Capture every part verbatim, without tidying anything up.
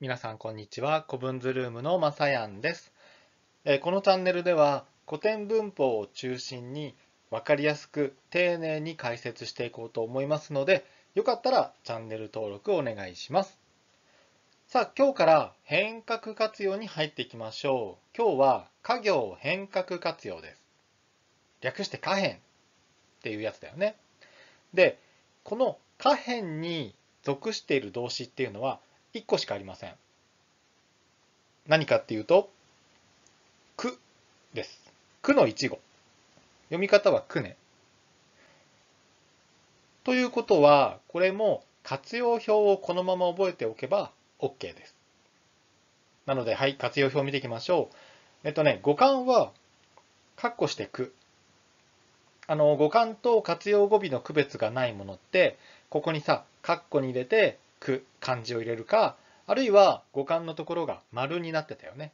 皆さんこんにちは。古文図ルームのまさやんです。このチャンネルでは古典文法を中心に分かりやすく丁寧に解説していこうと思いますので、よかったらチャンネル登録お願いします。さあ、今日から変革活用に入っていきましょう。今日は家業変革活用です。略して家変っていうやつだよね。で、この家変に属している動詞っていうのはいっこしかありません。何かっていうとくです。くのいち語、読み方はくね。ということはこれも活用表をこのまま覚えておけば OK です。なので、はい、活用表を見ていきましょう。えっとね、語感は括弧してく、あの語感と活用語尾の区別がないものって、ここにさ括弧に入れてく漢字を入れるか、あるいは語感のところが丸になってたよね。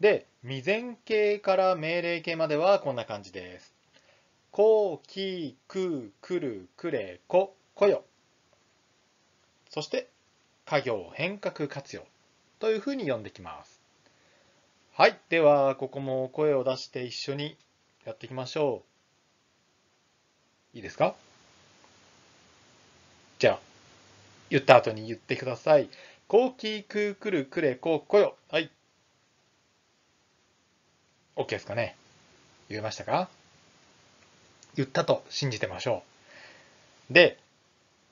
で、未然形から命令形まではこんな感じです。こ、き、く、くる、くれ、こ、こよ。そして家業変革活用というふうに読んできます。はい、ではここも声を出して一緒にやっていきましょう。いいですか？じゃあ言った後に言ってください。こ、き、く、くる、くれ、こ、こよ。はい。OK ですかね。言えましたか？言ったと信じてましょう。で、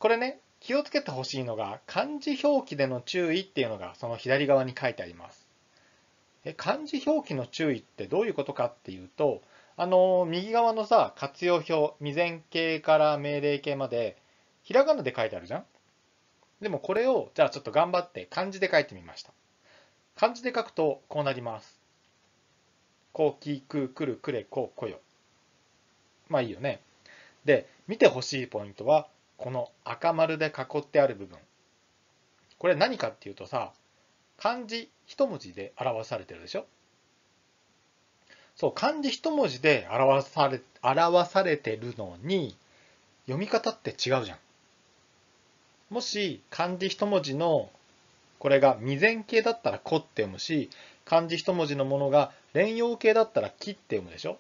これね、気をつけてほしいのが、漢字表記での注意っていうのが、その左側に書いてあります。え、漢字表記の注意ってどういうことかっていうと、あの、右側のさ、活用表、未然形から命令形まで、ひらがなで書いてあるじゃん。でもこれをじゃあちょっと頑張って漢字で書いてみました。漢字で書くとこうなります。こ、き、く、くる、くれ、こ、こよ。まあいいよね。で、見てほしいポイントはこの赤丸で囲ってある部分。これ何かっていうとさ、漢字一文字で表されてるでしょ。そう、漢字一文字で表され、表されてるのに読み方って違うじゃん。もし漢字一文字のこれが未然形だったら「こ」って読むし、漢字一文字のものが連用形だったら「き」って読むでしょ。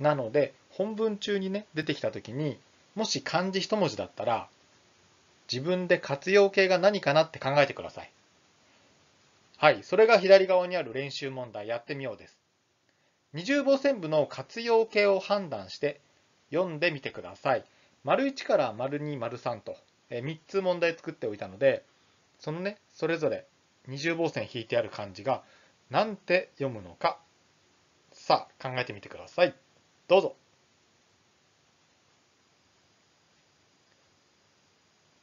なので本文中にね出てきた時に、もし漢字一文字だったら自分で活用形が何かなって考えてください。はい、それが左側にある練習問題やってみようです。二重傍線部の活用形を判断して読んでみてください。丸いちから丸に丸さんとみっつ問題作っておいたので、そのねそれぞれ二重傍線引いてある漢字が何て読むのか、さあ考えてみてください。どうぞ。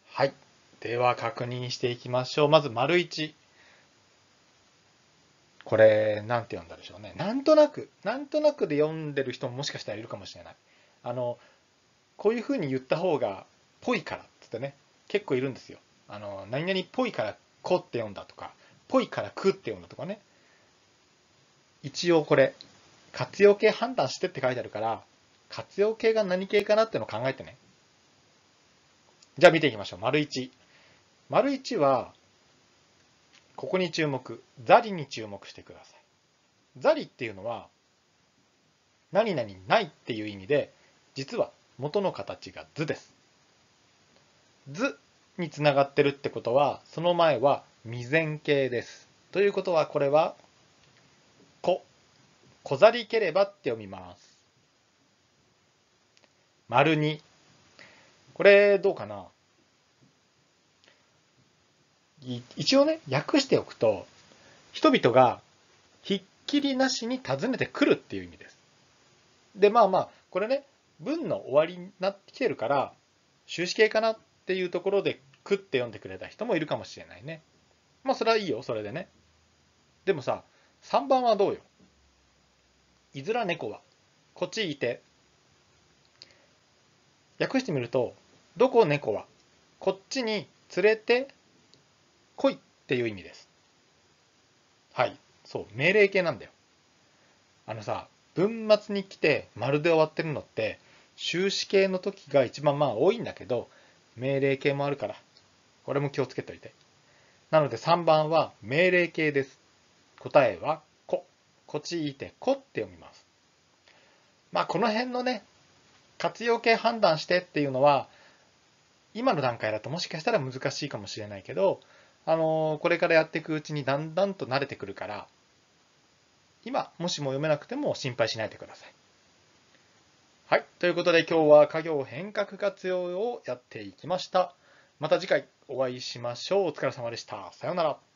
はい、では確認していきましょう。まず丸いち、これ何て読んだでしょうね。なんとなくなんとなくで読んでる人ももしかしたらいるかもしれない。あのこういうふうに言った方がぽいからってね、結構いるんですよ。あの何々っぽいから「こ」って読んだとか「ぽいからく」って読んだとかね。一応これ活用形判断してって書いてあるから、活用形が何形かなってのを考えてね。じゃあ見ていきましょう。丸いち、丸いちはここに注目、ザリに注目してください。ザリっていうのは何々ないっていう意味で、実は元の形が図です。図につながってるってことは、その前は未然形です。ということはこれはこ、こざりければって読みます。丸に、これどうかな。一応ね訳しておくと、人々がひっきりなしに訪ねてくるっていう意味です。でまあまあこれね文の終わりになってきてるから終止形かなっていうところで「く」って読んでくれた人もいるかもしれないね。まあそれはいいよ、それでね。でもさ、さんばんはどうよ。いずら猫はこっちいて。訳してみると、どこ猫はこっちに連れて来いっていう意味です。はい、そう命令形なんだよ。あのさ、文末に来て丸で終わってるのって終止形の時が一番まあ多いんだけど、命令形もあるからこれも気をつけておいて。なのでさんばんは命令形です。答えはこ。こっちいてこって読みます。まあこの辺のね、活用形判断してっていうのは、今の段階だともしかしたら難しいかもしれないけど、あのー、これからやっていくうちにだんだんと慣れてくるから、今もしも読めなくても心配しないでください。はい、ということで今日は家業変革活用をやっていきました。また次回お会いしましょう。お疲れ様でした。さようなら。